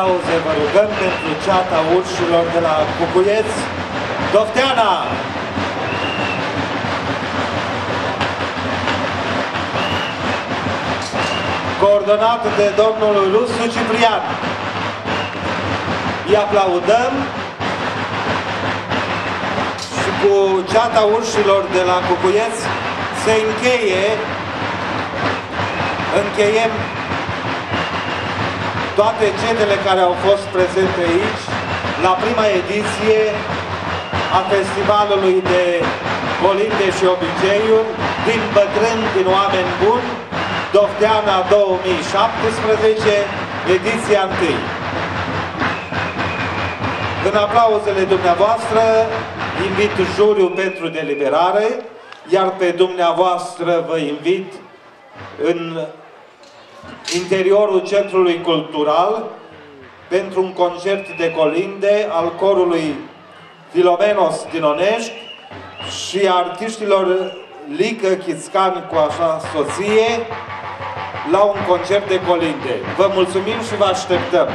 aplauze, vă rugăm, pentru ceata urșilor de la București, Dofteana! Coordonat de domnul Lupu Ciprian. Îi aplaudăm și cu ceata urșilor de la București se încheiem toate cetele care au fost prezente aici la prima ediție a festivalului de colinde și obiceiuri din bătrâni, din oameni buni, Dofteana 2017, ediția 1. În aplauzele dumneavoastră invit juriul pentru deliberare, iar pe dumneavoastră vă invit în interiorul Centrului Cultural pentru un concert de colinde al corului Filomenos din Onești și artiștilor Lica Chișcan cu așa soție la un concert de colinde. Vă mulțumim și vă așteptăm!